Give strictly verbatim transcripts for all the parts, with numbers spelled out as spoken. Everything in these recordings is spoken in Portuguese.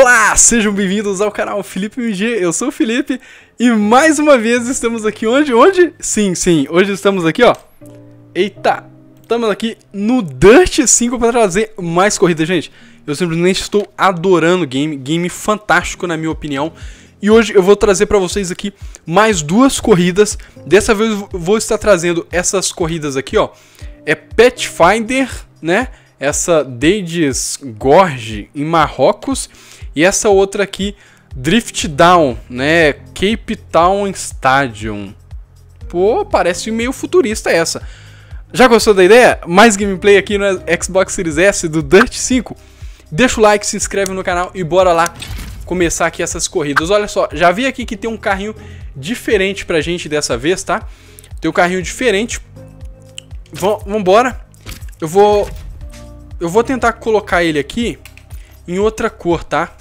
Olá, sejam bem-vindos ao canal Felipe M G, eu sou o Felipe e mais uma vez estamos aqui onde? Onde? Sim, sim, hoje estamos aqui, ó. Eita, estamos aqui no Dirt cinco para trazer mais corrida, gente. Eu simplesmente estou adorando o game, game fantástico na minha opinião. E hoje eu vou trazer para vocês aqui mais duas corridas. Dessa vez eu vou estar trazendo essas corridas aqui, ó. É Pathfinder, né? Essa Dades Gorge em Marrocos e essa outra aqui Drift Down, né? Cape Town Stadium. Pô, parece meio futurista essa. Já gostou da ideia? Mais gameplay aqui no Xbox Series S do Dirt cinco. Deixa o like, se inscreve no canal e bora lá começar aqui essas corridas. Olha só, já vi aqui que tem um carrinho diferente pra gente dessa vez, tá? Tem um carrinho diferente. Vambora. Eu vou... Eu vou tentar colocar ele aqui em outra cor, tá?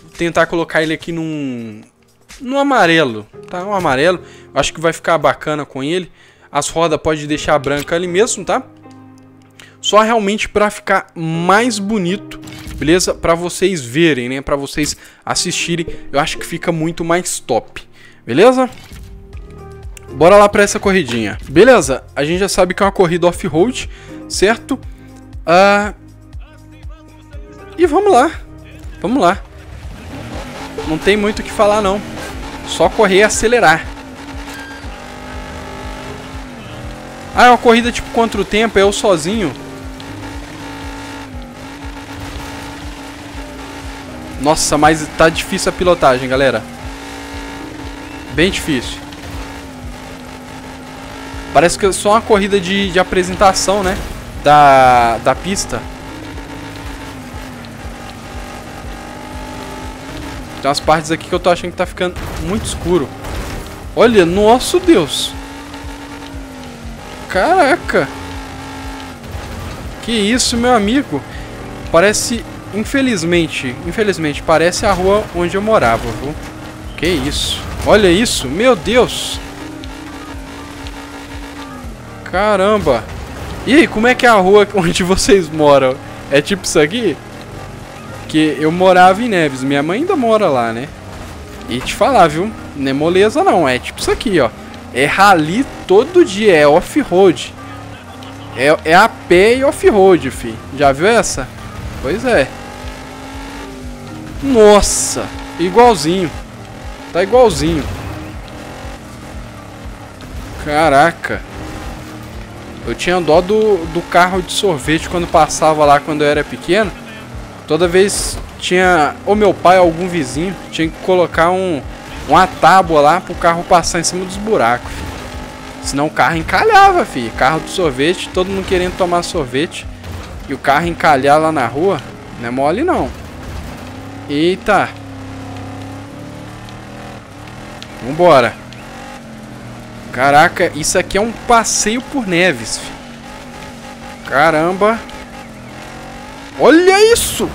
Vou tentar colocar ele aqui num... num amarelo, tá? Um amarelo. Acho que vai ficar bacana com ele. As rodas pode deixar branca ali mesmo, tá? Só realmente pra ficar mais bonito, beleza? Pra vocês verem, né? Pra vocês assistirem. Eu acho que fica muito mais top, beleza? Bora lá pra essa corridinha. Beleza, a gente já sabe que é uma corrida off-road, certo? Uh, e vamos lá, vamos lá. Não tem muito o que falar não. Só correr e acelerar. Ah, é uma corrida tipo contra o tempo, é eu sozinho. Nossa, mas tá difícil a pilotagem, galera. Bem difícil. Parece que é só uma corrida de, de apresentação, né? Da, da pista. Tem umas partes aqui que eu tô achando que tá ficando muito escuro. Olha, nosso Deus. Caraca. Que isso, meu amigo. Parece, infelizmente, infelizmente, parece a rua onde eu morava, viu? Que isso. Olha isso, meu Deus. Caramba. E aí, como é que é a rua onde vocês moram? É tipo isso aqui? Que eu morava em Neves, minha mãe ainda mora lá, né? E te falar, viu? Não é moleza não, é tipo isso aqui, ó. É rally todo dia, é off-road. É, é a pé e off-road, fi. Já viu essa? Pois é. Nossa, igualzinho. Tá igualzinho. Caraca. Eu tinha dó do, do carro de sorvete quando passava lá quando eu era pequeno. Toda vez tinha ou meu pai ou algum vizinho tinha que colocar um, uma tábua lá pro carro passar em cima dos buracos, filho. Senão o carro encalhava, filho. Carro de sorvete, todo mundo querendo tomar sorvete e o carro encalhar lá na rua, não é mole não. Eita. Vambora. Caraca, isso aqui é um passeio por Neves, filho. Caramba. Olha isso.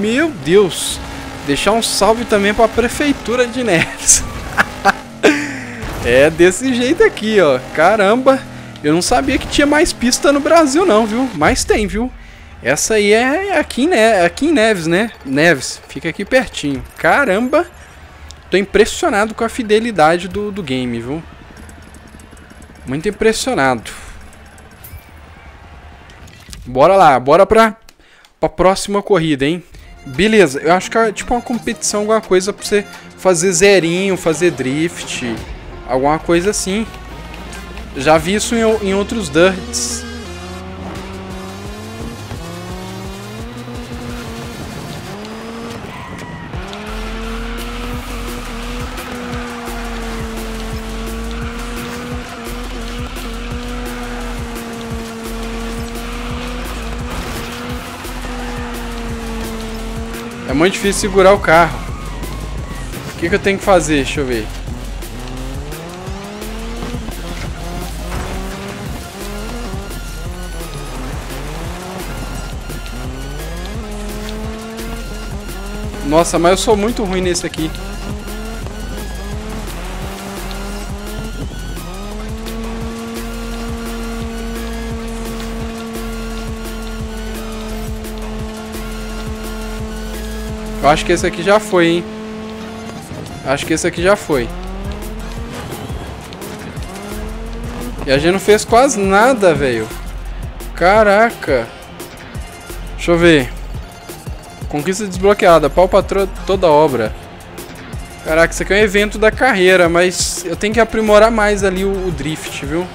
Meu Deus. Deixar um salve também para a prefeitura de Neves. É desse jeito aqui, ó. Caramba. Eu não sabia que tinha mais pista no Brasil não, viu? Mas tem, viu? Essa aí é aqui em, ne aqui em Neves, né? Neves. Fica aqui pertinho. Caramba. Tô impressionado com a fidelidade do, do game, viu? Muito impressionado. Bora lá, bora pra, pra próxima corrida, hein? Beleza, eu acho que é tipo uma competição, alguma coisa pra você fazer zerinho, fazer drift, alguma coisa assim. Já vi isso em, em outros dirts. É muito difícil segurar o carro. O que, que eu tenho que fazer? Deixa eu ver. Nossa, mas eu sou muito ruim nesse aqui. Eu acho que esse aqui já foi, hein? Acho que esse aqui já foi. E a gente não fez quase nada, velho. Caraca. Deixa eu ver. Conquista desbloqueada. Pau pra toda obra. Caraca, isso aqui é um evento da carreira, mas eu tenho que aprimorar mais ali o, o drift, viu?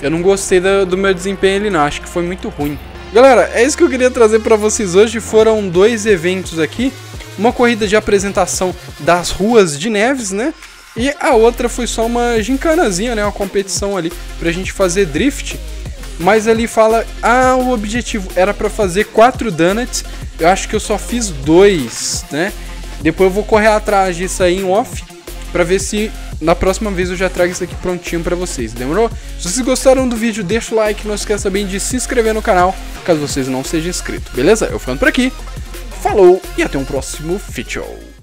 Eu não gostei do, do meu desempenho ali não, acho que foi muito ruim. Galera, é isso que eu queria trazer pra vocês hoje, foram dois eventos aqui. Uma corrida de apresentação das ruas de Neves, né? E a outra foi só uma gincanazinha, né? Uma competição ali pra gente fazer drift. Mas ali fala, ah, o objetivo era pra fazer quatro donuts, eu acho que eu só fiz dois, né? Depois eu vou correr atrás disso aí em off, pra ver se na próxima vez eu já trago isso aqui prontinho pra vocês, demorou? Se vocês gostaram do vídeo, deixa o like, não esqueça também de se inscrever no canal, caso vocês não sejam inscritos, beleza? Eu ficando por aqui, falou e até um próximo vídeo.